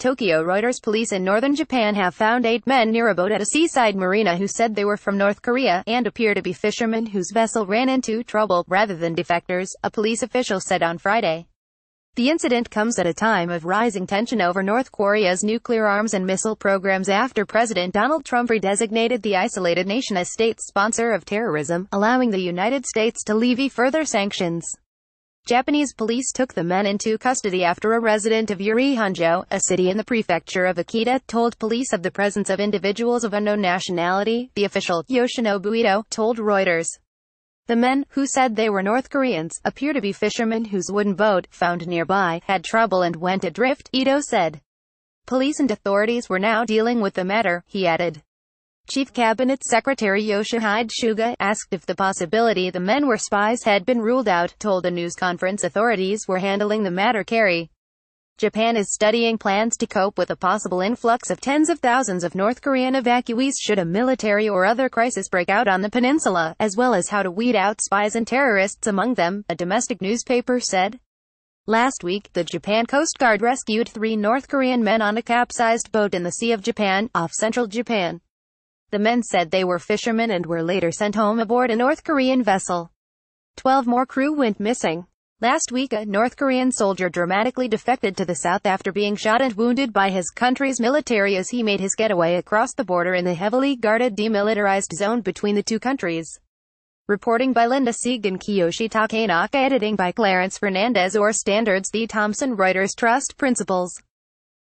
Tokyo. Reuters. Police in northern Japan have found 8 men near a boat at a seaside marina who said they were from North Korea, and appear to be fishermen whose vessel ran into trouble, rather than defectors, a police official said on Friday. The incident comes at a time of rising tension over North Korea's nuclear arms and missile programs after President Donald Trump redesignated the isolated nation as state sponsor of terrorism, allowing the United States to levy further sanctions. Japanese police took the men into custody after a resident of Yurihanjo, a city in the prefecture of Akita, told police of the presence of individuals of unknown nationality, the official, Yoshinobu Ito, told Reuters. The men, who said they were North Koreans, appear to be fishermen whose wooden boat, found nearby, had trouble and went adrift, Ito said. Police and authorities were now dealing with the matter, he added. Chief Cabinet Secretary Yoshihide Suga, asked if the possibility the men were spies had been ruled out, told a news conference authorities were handling the matter. Japan is studying plans to cope with a possible influx of tens of thousands of North Korean evacuees should a military or other crisis break out on the peninsula, as well as how to weed out spies and terrorists among them, a domestic newspaper said. Last week, the Japan Coast Guard rescued 3 North Korean men on a capsized boat in the Sea of Japan, off central Japan. The men said they were fishermen and were later sent home aboard a North Korean vessel. 12 more crew went missing. Last week, a North Korean soldier dramatically defected to the south after being shot and wounded by his country's military as he made his getaway across the border in the heavily guarded demilitarized zone between the two countries. Reporting by Linda Sieg and Kiyoshi Takenaka. Editing by Clarence Fernandez. Or Standards. The Thomson Reuters Trust Principles.